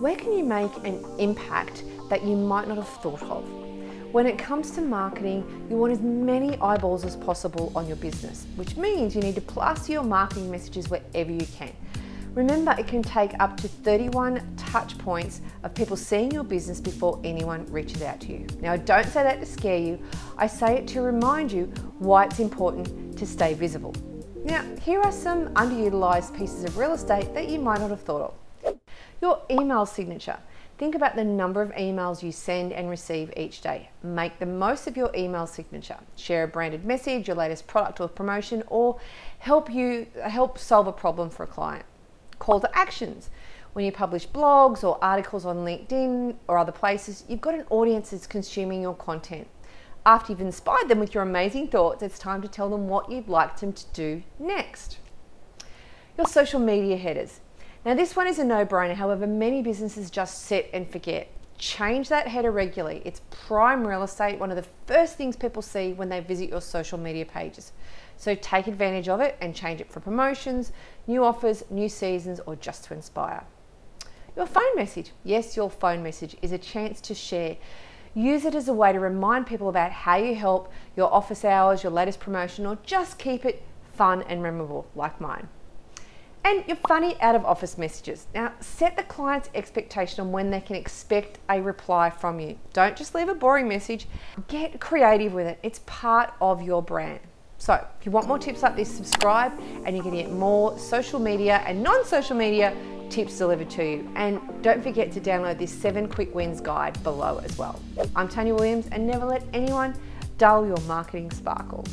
Where can you make an impact that you might not have thought of? When it comes to marketing, you want as many eyeballs as possible on your business, which means you need to plaster your marketing messages wherever you can. Remember, it can take up to 31 touch points of people seeing your business before anyone reaches out to you. Now, I don't say that to scare you. I say it to remind you why it's important to stay visible. Now, here are some underutilized pieces of real estate that you might not have thought of. Your email signature. Think about the number of emails you send and receive each day. Make the most of your email signature. Share a branded message, your latest product or promotion, or help solve a problem for a client. Call to actions. When you publish blogs or articles on LinkedIn or other places, you've got an audience that's consuming your content. After you've inspired them with your amazing thoughts, it's time to tell them what you'd like them to do next. Your social media headers. Now, this one is a no-brainer. However, many businesses just sit and forget. Change that header regularly. It's prime real estate, one of the first things people see when they visit your social media pages. So take advantage of it and change it for promotions, new offers, new seasons, or just to inspire. Your phone message. Yes, your phone message is a chance to share. Use it as a way to remind people about how you help, your office hours, your latest promotion, or just keep it fun and memorable, like mine. And your funny out-of-office messages. Now, set the client's expectation on when they can expect a reply from you. Don't just leave a boring message. Get creative with it. It's part of your brand. So, if you want more tips like this, subscribe, and you can get more social media and non-social media tips delivered to you. And don't forget to download this 7 quick wins guide below as well. I'm Tanya Williams, and never let anyone dull your marketing sparkle.